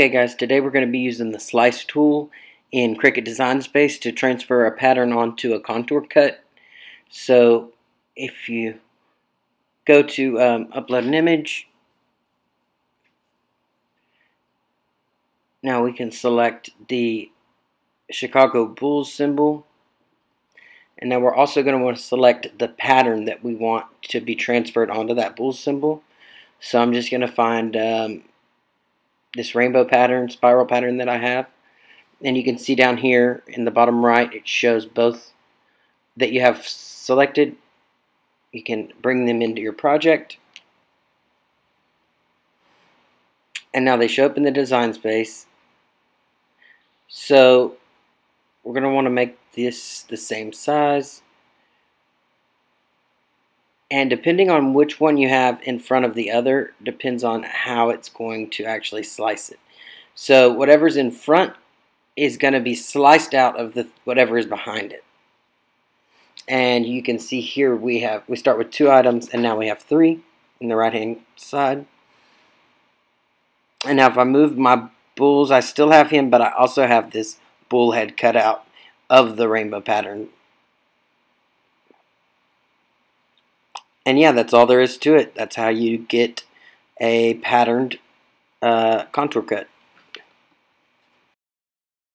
Okay guys, today we're going to be using the Slice tool in Cricut Design Space to transfer a pattern onto a contour cut. So if you go to upload an image, now we can select the Chicago Bulls symbol, and now we're also going to want to select the pattern that we want to be transferred onto that Bulls symbol. So I'm just going to find this rainbow pattern, spiral pattern that I have, and you can see down here in the bottom right it shows both that you have selected. You can bring them into your project, and now they show up in the design space. So we're going to want to make this the same size, and depending on which one you have in front of the other depends on how it's going to actually slice it. So whatever's in front is going to be sliced out of the whatever is behind it. And you can see here we start with 2 items, and now we have 3 in the right hand side. And now if I move my bulls, I still have him, but I also have this bull head cut out of the rainbow pattern. And yeah, that's all there is to it. That's how you get a patterned contour cut.